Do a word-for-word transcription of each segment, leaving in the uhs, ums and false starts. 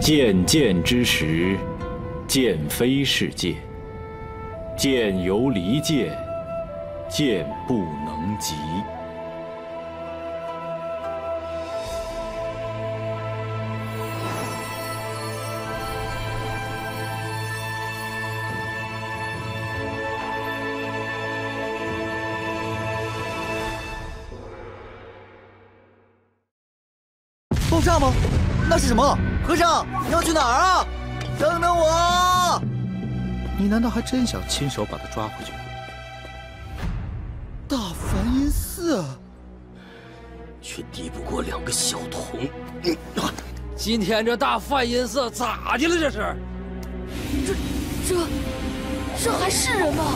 见见之时，见非是见；见犹离见，见不能及。爆炸吗？那是什么？ 和尚，你要去哪儿啊？等等我！你难道还真想亲手把他抓回去吗？大梵音寺，却敌不过两个小童。今天这大梵音寺咋的了？这是？这、这、这还是人吗？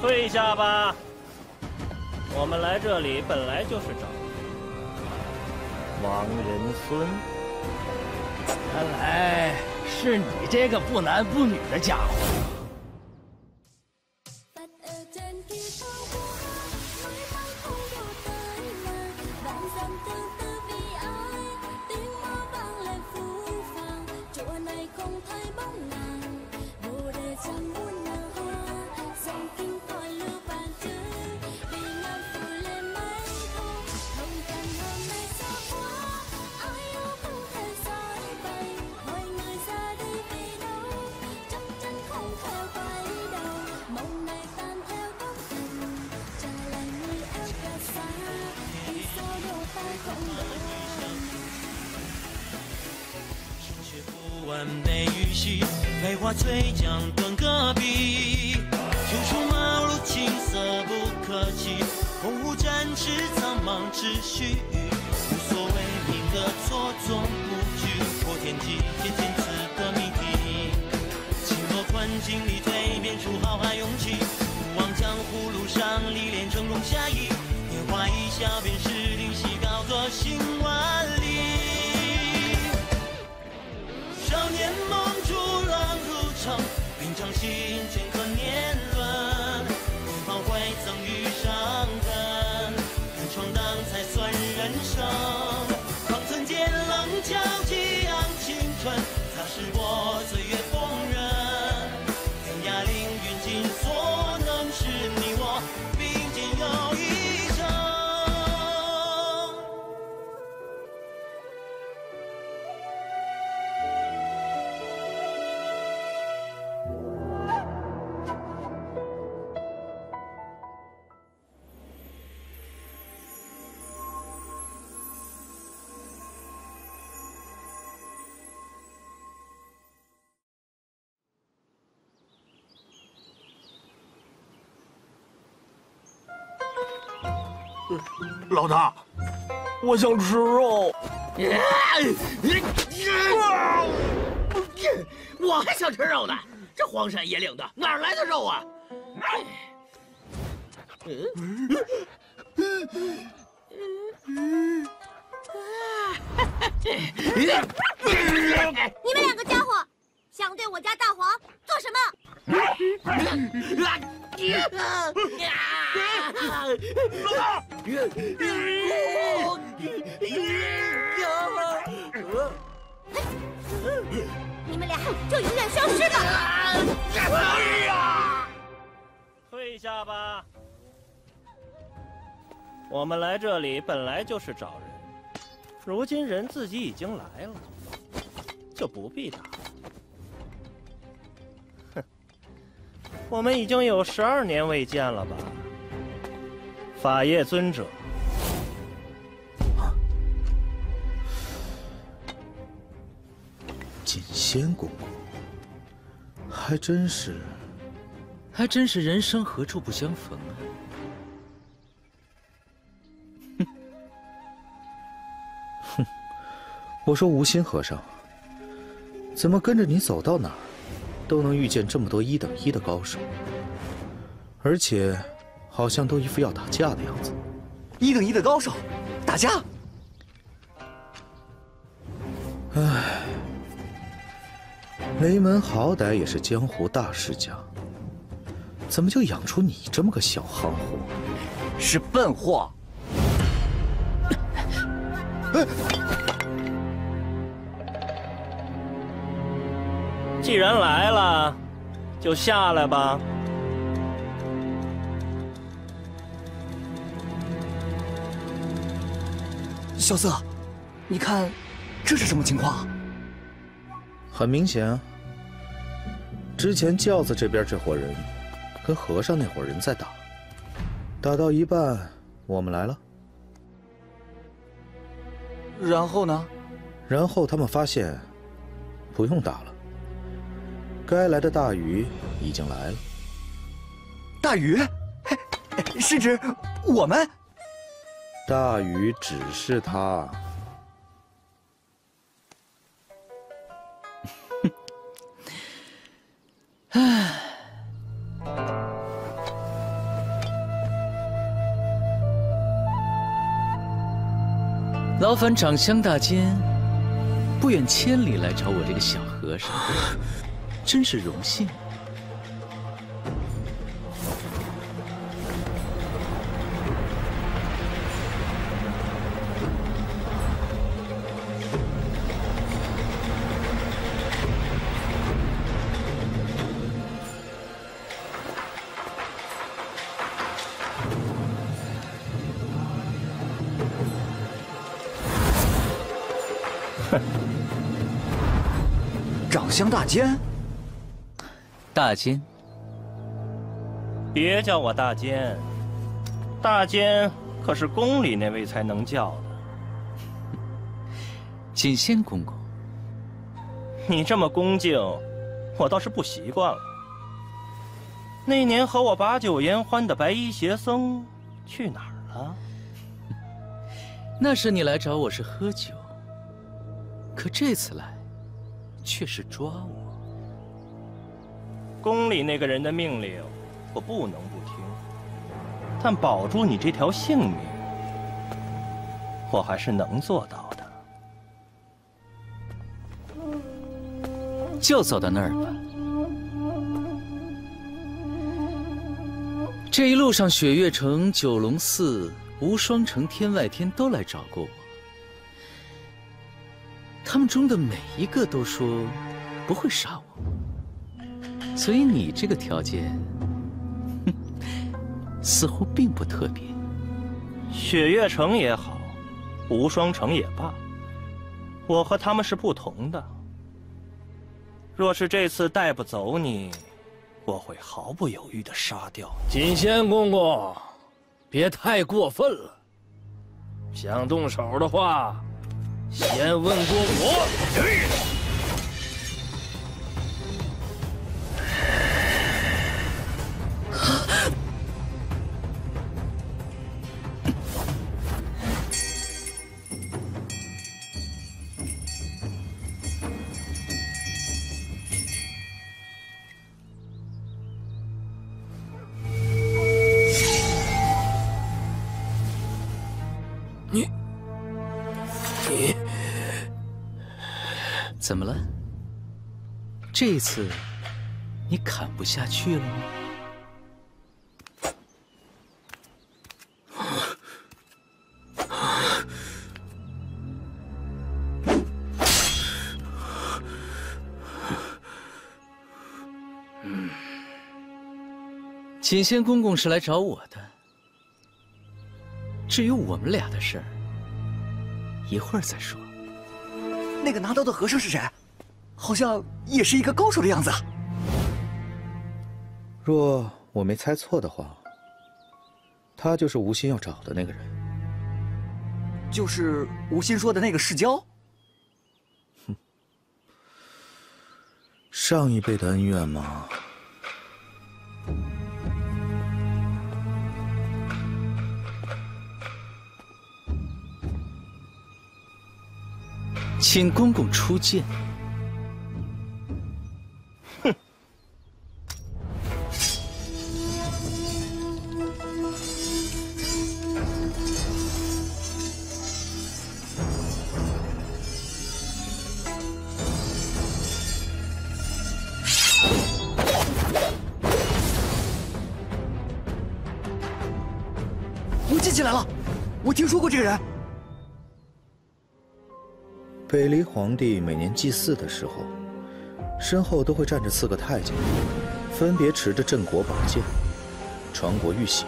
退下吧。 我们来这里本来就是找王仁孙，看来是你这个不男不女的家伙。飞花吹将断戈壁，熊出茅庐，青涩不可欺。鸿鹄展翅，苍茫之虚。无所谓名的错综不拘，破天际，天天赐的谜题。紧握宽襟里蜕变出浩瀚勇气。不忘江湖路上历练峥嵘侠义，拈花一笑便是灵犀，高坐行万里。少年梦。 平常心，镌刻年轮，不怕会曾遇伤痕，敢闯荡才算人生。方寸剑棱角激昂青春，擦拭过岁月风刃。天涯凌云尽，所能是你我并肩又一生。 老大，我想吃肉。我还想吃肉呢，这荒山野岭的哪来的肉啊？你们两个家伙想对我家大黄做什么？ 老大，你们俩就永远消失了！退下吧，我们来这里本来就是找人，如今人自己已经来了，就不必打了。 我们已经有十二年未见了吧，法叶尊者。啊，锦仙公公，还真是，还真是人生何处不相逢啊！哼，哼，我说无心和尚，怎么跟着你走到哪儿？ 都能遇见这么多一等一的高手，而且好像都一副要打架的样子。一等一的高手打架？唉，雷门好歹也是江湖大世家，怎么就养出你这么个小憨货？是笨货。既然来了，就下来吧。 小色，你看，这是什么情况？很明显啊，之前轿子这边这伙人跟和尚那伙人在打，打到一半我们来了。然后呢？然后他们发现不用打了，该来的大鱼已经来了。大鱼，是指我们？ 大鱼只是他，唉。老反掌香大肩，不远千里来找我这个小和尚，真是荣幸。 江大坚，大坚，别叫我大坚，大坚可是宫里那位才能叫的。锦仙公公，你这么恭敬，我倒是不习惯了。那年和我把酒言欢的白衣邪僧去哪儿了？那时你来找我是喝酒，可这次来。 却是抓我。宫里那个人的命令，我不能不听，但保住你这条性命，我还是能做到的。就走到那儿吧。这一路上，雪月城、九龙寺、无双城、天外天都来找过我。 他们中的每一个都说不会杀我，所以你这个条件似乎并不特别。雪月城也好，无双城也罢，我和他们是不同的。若是这次带不走你，我会毫不犹豫地杀掉你。锦仙公公，别太过分了。想动手的话。 先问过我。你。 怎么了？这次你砍不下去了吗？锦仙公公是来找我的，至于我们俩的事儿，一会儿再说。 那个拿刀的和尚是谁？好像也是一个高手的样子。若我没猜错的话，他就是吴昕要找的那个人。就是吴昕说的那个世交。哼，上一辈的恩怨嘛。请公公出剑。哼！们进进来了。我听说过这个人。北离皇帝每年祭祀的时候，身后都会站着四个太监，分别持着镇国宝剑、传国玉玺、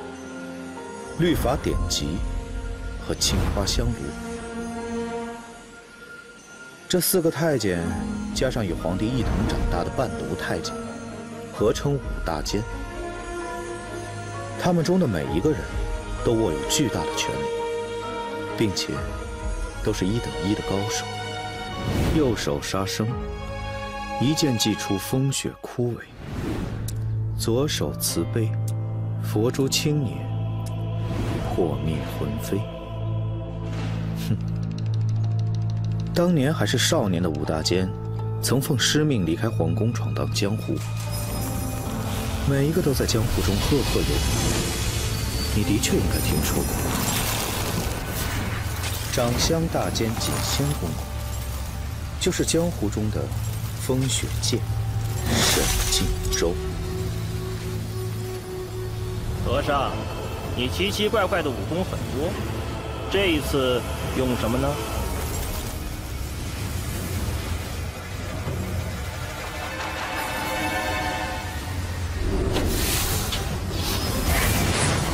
律法典籍和青花香炉。 这四个太监，加上与皇帝一同长大的伴读太监，合称五大监。他们中的每一个人，都握有巨大的权力，并且都是一等一的高手。右手杀生，一剑祭出风雪枯萎；左手慈悲，佛珠轻捻，破灭魂飞。 当年还是少年的武大监，曾奉师命离开皇宫闯荡江湖，每一个都在江湖中赫赫有名。你的确应该听说过。长香大监锦仙公公，就是江湖中的风雪剑沈靖州。和尚，你奇奇怪怪的武功很多，这一次用什么呢？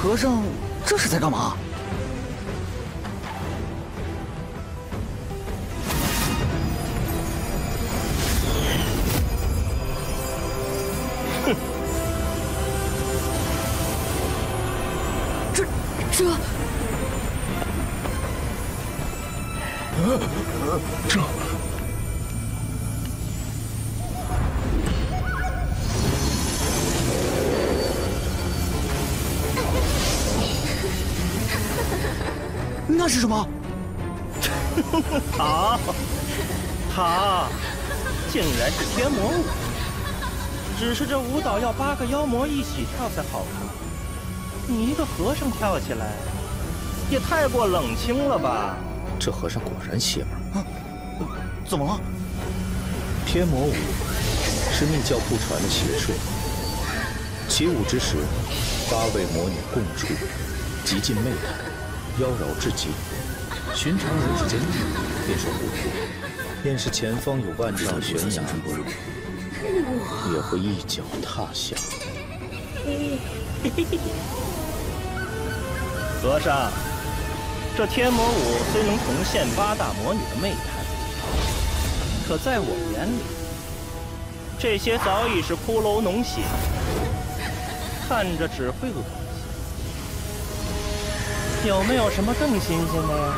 和尚，这是在干嘛？哼！这这这！那是什么？塔，塔，竟然是天魔舞！只是这舞蹈要八个妖魔一起跳才好看，你一个和尚跳起来，也太过冷清了吧？这和尚果然邪门、啊！怎么了？天魔舞是密教不传的邪术，起舞之时，八位魔女共处，极尽媚态。 妖娆至极，寻常人之间便是糊涂，便是前方有万丈悬崖，也会一脚踏下。和尚，这天魔舞虽能重现八大魔女的媚态，可在我眼里，这些早已是骷髅脓血，看着只会恶心。 有没有什么更新鲜的呀？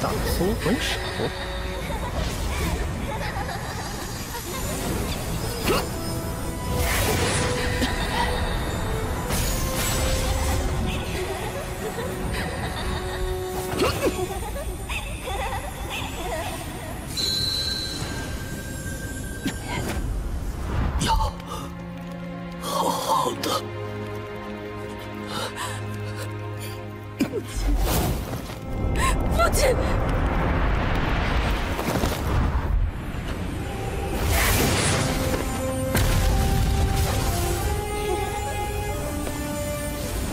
大苏魂手。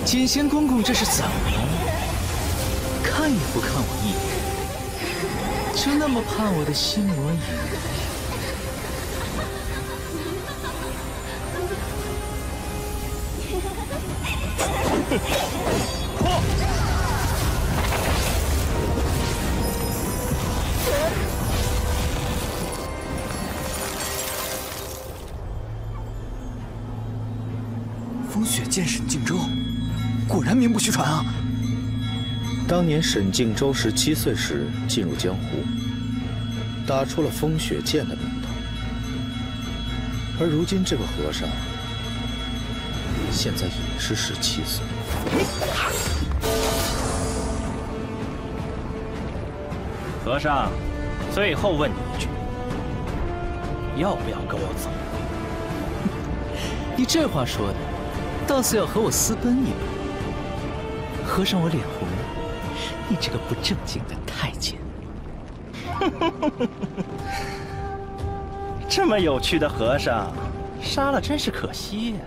锦仙公公，这是怎么了？看也不看我一眼，就那么怕我的心魔影？风雪剑沈靖州。 果然名不虚传啊！当年沈靖州十七岁时进入江湖，打出了风雪剑的名头。而如今这个和尚，现在也是十七岁。和尚，最后问你一句，要不要跟我走？你这话说的，倒似要和我私奔一般。 和尚，我脸红了，你这个不正经的太监！这么有趣的和尚，杀了真是可惜呀。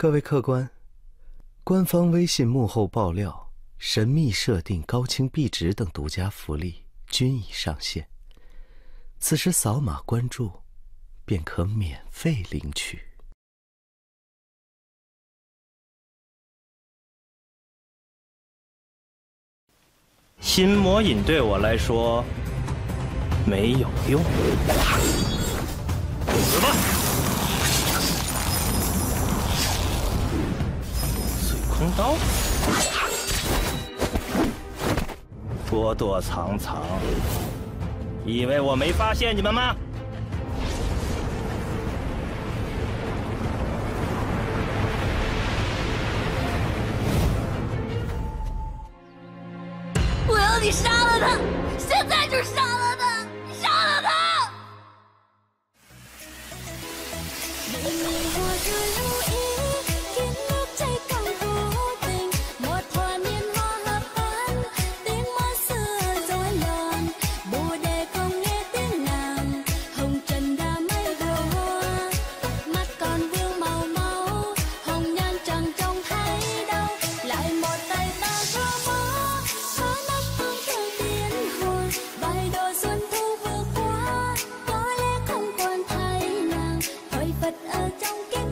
各位客官，官方微信幕后爆料、神秘设定、高清壁纸等独家福利均已上线，此时扫码关注，便可免费领取。心魔引对我来说没有用，死吧！ 空刀，躲躲藏藏，以为我没发现你们吗？我要你杀了他，现在就杀了他，杀了他！ Hãy subscribe cho kênh Ghiền Mì Gõ Để không bỏ lỡ những video hấp dẫn